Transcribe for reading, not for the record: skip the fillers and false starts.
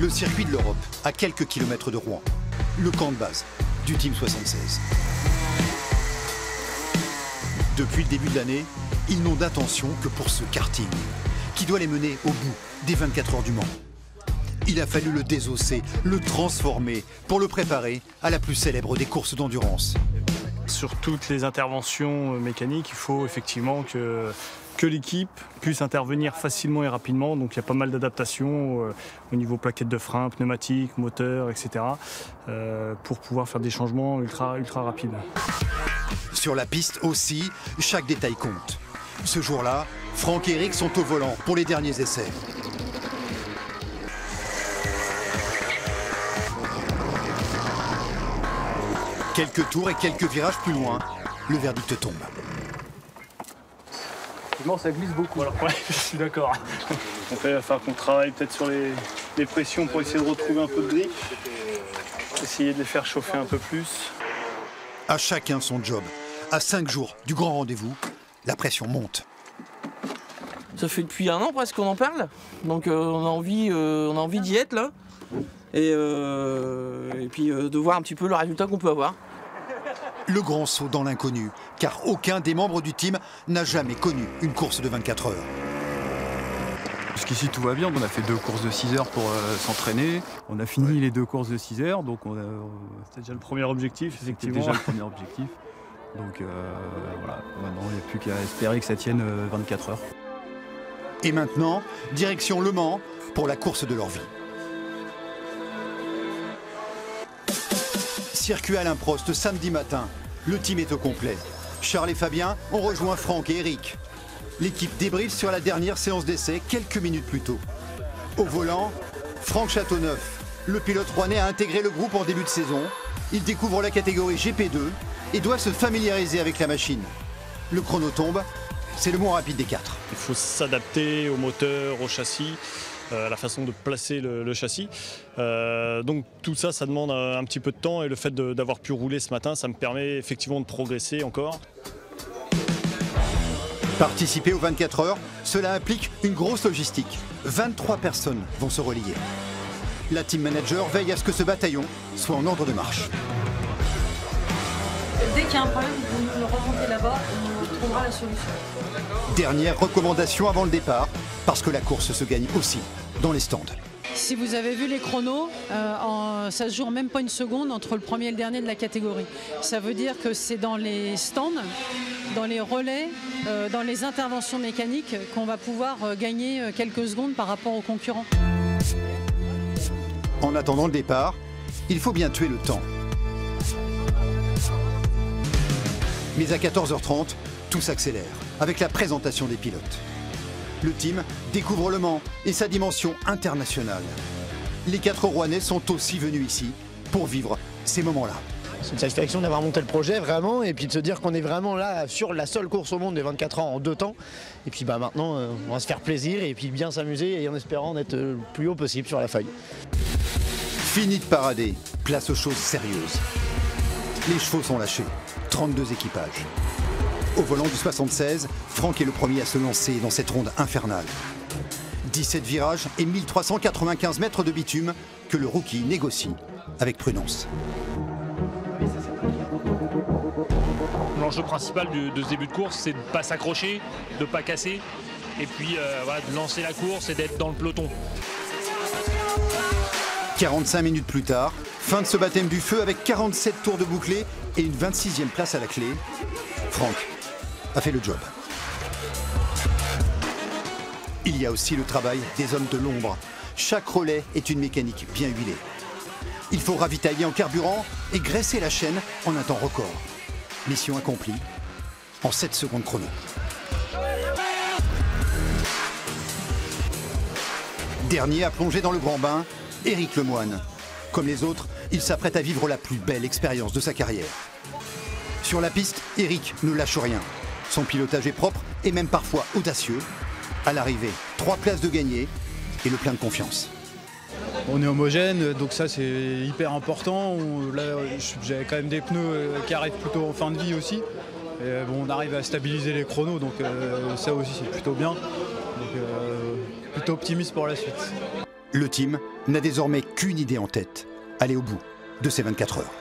le circuit de l'Europe, à quelques kilomètres de Rouen, le camp de base du Team 76. Depuis le début de l'année, ils n'ont d'attention que pour ce karting, qui doit les mener au bout des 24 heures du Mans. Il a fallu le désosser, le transformer, pour le préparer à la plus célèbre des courses d'endurance. Sur toutes les interventions mécaniques, il faut effectivement que l'équipe puisse intervenir facilement et rapidement. Donc il y a pas mal d'adaptations au niveau plaquettes de frein, pneumatiques, moteurs, etc. Pour pouvoir faire des changements ultra rapides. Sur la piste aussi, chaque détail compte. Ce jour-là, Franck et Éric sont au volant pour les derniers essais. Quelques tours et quelques virages plus loin, le verdict tombe. Effectivement, ça glisse beaucoup. Voilà, ouais, je suis d'accord. Après, il va falloir qu'on travaille peut-être sur les pressions pour essayer de retrouver un peu de grip. Essayer de les faire chauffer un peu plus. À chacun son job. À 5 jours du grand rendez-vous, la pression monte. Ça fait depuis 1 an presque qu'on en parle. Donc on a envie d'y être là. Et puis de voir un petit peu le résultat qu'on peut avoir. Le grand saut dans l'inconnu, car aucun des membres du team n'a jamais connu une course de 24 heures. Jusqu'ici tout va bien, on a fait 2 courses de 6 heures pour s'entraîner. On a fini les 2 courses de 6 heures, donc c'était déjà le premier objectif, effectivement. C'était déjà le premier objectif. Donc voilà, maintenant il n'y a plus qu'à espérer que ça tienne 24 heures. Et maintenant, direction Le Mans pour la course de leur vie. Circuit Alain Prost, samedi matin. Le team est au complet. Charles et Fabien ont rejoint Franck et Éric. L'équipe débriefe sur la dernière séance d'essai quelques minutes plus tôt. Au volant, Franck Châteauneuf. Le pilote rouennais a intégré le groupe en début de saison. Il découvre la catégorie GP2 et doit se familiariser avec la machine. Le chrono tombe, c'est le moins rapide des 4. Il faut s'adapter au moteur, au châssis. La façon de placer le châssis. Donc tout ça, ça demande un petit peu de temps et le fait d'avoir pu rouler ce matin, ça me permet effectivement de progresser encore. Participer aux 24 heures, cela implique une grosse logistique. 23 personnes vont se relier. La team manager veille à ce que ce bataillon soit en ordre de marche. Dès qu'il y a un problème, vous nous le remontez là-bas, on trouvera la solution. Dernière recommandation avant le départ, parce que la course se gagne aussi dans les stands. Si vous avez vu les chronos, ça se joue en même pas 1 seconde entre le premier et le dernier de la catégorie. Ça veut dire que c'est dans les stands, dans les relais, dans les interventions mécaniques qu'on va pouvoir gagner quelques secondes par rapport aux concurrents. En attendant le départ, il faut bien tuer le temps. Mais à 14h30, tout s'accélère avec la présentation des pilotes. Le team découvre Le Mans et sa dimension internationale. Les 4 Rouennais sont aussi venus ici pour vivre ces moments-là. C'est une satisfaction d'avoir monté le projet vraiment et puis de se dire qu'on est vraiment là sur la seule course au monde des 24 heures en 2 temps. Et puis bah, maintenant, on va se faire plaisir et puis bien s'amuser et en espérant d'être le plus haut possible sur la feuille. Fini de parader, place aux choses sérieuses. Les chevaux sont lâchés, 32 équipages. Au volant du 76, Franck est le premier à se lancer dans cette ronde infernale. 17 virages et 1395 mètres de bitume que le rookie négocie avec prudence. L'enjeu principal de ce début de course, c'est de ne pas s'accrocher, de ne pas casser, et puis voilà, de lancer la course et d'être dans le peloton. 45 minutes plus tard, fin de ce baptême du feu avec 47 tours de bouclé et une 26e place à la clé. Franck a fait le job. Il y a aussi le travail des hommes de l'ombre. Chaque relais est une mécanique bien huilée. Il faut ravitailler en carburant et graisser la chaîne en un temps record. Mission accomplie en 7 secondes chrono. Dernier à plonger dans le grand bain, Éric Lemoine. Comme les autres, il s'apprête à vivre la plus belle expérience de sa carrière. Sur la piste, Éric ne lâche rien. Son pilotage est propre et même parfois audacieux. À l'arrivée, 3 places de gagnées et le plein de confiance. On est homogène, donc ça c'est hyper important. Là, j'avais quand même des pneus qui arrivent plutôt en fin de vie aussi. Et bon, on arrive à stabiliser les chronos, donc ça aussi c'est plutôt bien. Donc, plutôt optimiste pour la suite. Le team n'a désormais qu'une idée en tête, aller au bout de ces 24 heures.